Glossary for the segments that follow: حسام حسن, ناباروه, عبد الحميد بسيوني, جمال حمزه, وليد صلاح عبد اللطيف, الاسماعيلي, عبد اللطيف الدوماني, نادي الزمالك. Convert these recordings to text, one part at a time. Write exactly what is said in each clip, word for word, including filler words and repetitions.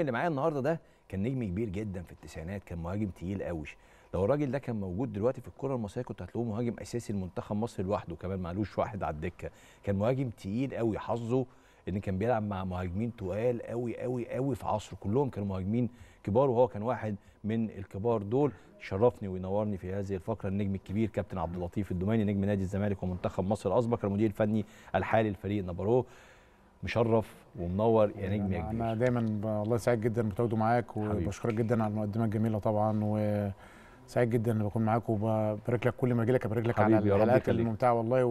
اللي معايا النهارده ده كان نجم كبير جدا في التسعينات، كان مهاجم تقيل قوي. لو الراجل ده كان موجود دلوقتي في الكره المصريه كنت هتلاقوه مهاجم اساسي لمنتخب مصر لوحده، كمان معلوش واحد على الدكه. كان مهاجم تقيل قوي، حظه ان كان بيلعب مع مهاجمين تقال قوي قوي قوي في عصره، كلهم كانوا مهاجمين كبار وهو كان واحد من الكبار دول. شرفني وينورني في هذه الفقره النجم الكبير كابتن عبد اللطيف الدوماني، نجم نادي الزمالك ومنتخب مصر الاسبق، المدير الفني الحالي لفريق ناباروه. مشرف ومنور يا نجم يا كبير. انا دايما والله سعيد جدا بتواجدوا معاك، وبشكرك جدا على المقدمه الجميله طبعا، وسعيد جدا ان بكون معاك، وبارك لك كل ما اجي لك ابارك لك على الحلقات الممتعه والله،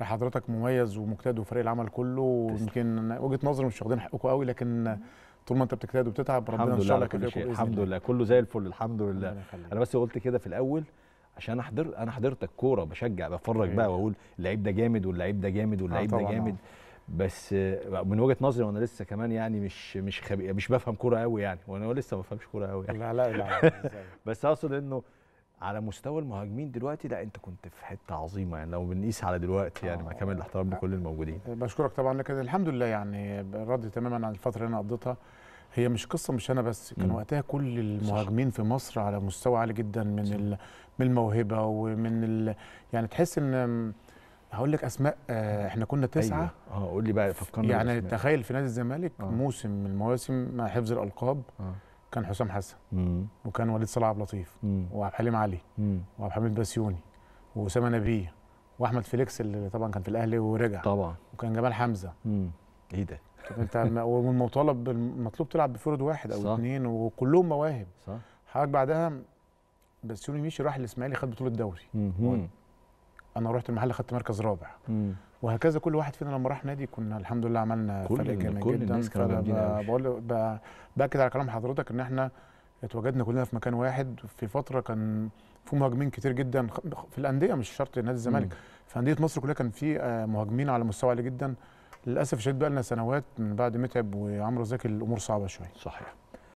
وحضرتك مميز ومجتهد وفريق العمل كله، ويمكن وجهه نظري مش واخدين حقكم قوي، لكن طول ما انت بتجتهد وبتتعب ربنا ان شاء الله يكفيكم. الحمد لله كله زي الفل الحمد لله. انا بس قلت كده في الاول عشان احضر انا حضرتك كوره بشجع بفرج بقى واقول اللعيب ده جامد واللعيب ده جامد واللعيب ده جامد، بس من وجهه نظري وانا لسه كمان يعني مش مش خبي... مش بفهم كوره قوي يعني، وانا لسه ما بفهمش كوره قوي يعني. لا لا لا بس اقصد انه على مستوى المهاجمين دلوقتي لا انت كنت في حته عظيمه يعني، لو بنقيس على دلوقتي يعني مع كامل الاحترام لكل الموجودين. بشكرك طبعا، لكن الحمد لله يعني راضي تماما عن الفتره اللي انا قضيتها. هي مش قصه مش انا بس، كان وقتها كل المهاجمين في مصر على مستوى عالي جدا من ال... من الموهبه ومن ال... يعني تحس ان هقول لك اسماء، احنا كنا تسعه. اه قول لي بقى فكرنا يعني بأسماء. تخيل في نادي الزمالك آه. موسم من المواسم مع حفظ الالقاب آه. كان حسام حسن مم. وكان وليد صلاح عبد اللطيف وعبد الحليم علي وعبد الحميد بسيوني واسامه نبيه واحمد فيليكس اللي طبعا كان في الاهلي ورجع طبعا، وكان جمال حمزه. مم. ايه ده انت والمطالب المطلوب تلعب بفرد واحد او اثنين وكلهم مواهب صح. حضرتك بعدها بسيوني مشي راح الاسماعيلي خد بطوله دوري، انا رحت المحل خدت مركز رابع مم. وهكذا كل واحد فينا لما راح نادي كنا الحمد لله عملنا فرق جامد جدا. فبقول باكد على كلام حضرتك ان احنا اتواجدنا كلنا في مكان واحد في فتره كان في مهاجمين كتير جدا في الانديه، مش شرط نادي الزمالك، في انديه مصر كلها كان في مهاجمين على مستوى عالي جدا. للاسف الشديد بقى لنا سنوات من بعد متعب وعمرو زكي الامور صعبه شويه. صحيح.